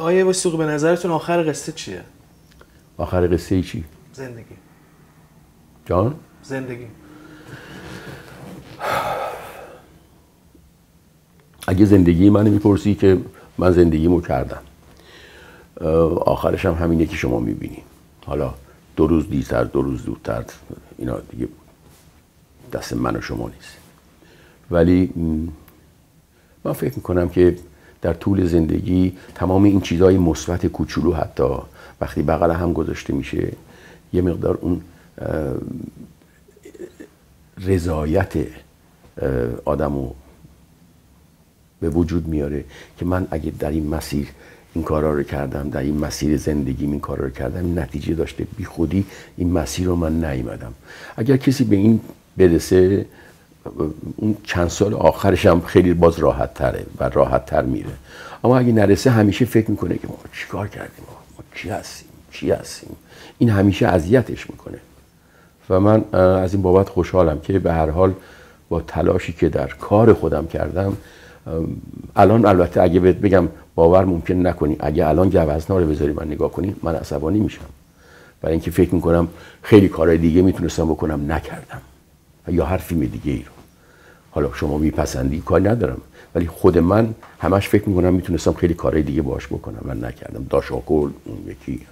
آیه وثوقی به نظرتون آخر قصه چیه؟ آخر قصه چی؟ زندگی. جان؟ زندگی. اگه زندگی منو میپرسی که من زندگیمو کردم. آخرش هم همینه که شما میبینی. حالا 2 روز دیرتر 2 روز دورتر اینا دیگه دست من و شما نیست. ولی من فکر میکنم که در طول زندگی تمام این چیزهای مثبت کوچولو حتی وقتی بغل هم گذاشته میشه یه مقدار اون رضایت آدمو به وجود میاره که من اگه در این مسیر این کارا رو کردم، در این مسیر زندگیم این کارا رو کردم، نتیجه داشته، بی خودی این مسیر رو من نیومدم. اگر کسی به این برسه اون چند سال آخرش هم خیلی باز راحت تره و راحت تر میره. اما اگه نرسه همیشه فکر میکنه که ما چیکار کردیم، ما چی هستیم، چی هستیم. این همیشه اذیتش میکنه و من از این بابت خوشحالم که به هر حال با تلاشی که در کار خودم کردم الان، البته اگه بهت بگم باور ممکن نکنی، اگه الان گوزنا رو بذاری من نگاه کنی من عصبانی میشم، برای اینکه فکر میکنم خیلی کارهای دیگه میتونستم بکنم نکردم یا حرفی دیگه ای رو. حالا شما میپسندی کاری ندارم، ولی خود من همش فکر میکنم میتونستم خیلی کارهای دیگه باهاش بکنم و نکردم. داشاکل اون یکی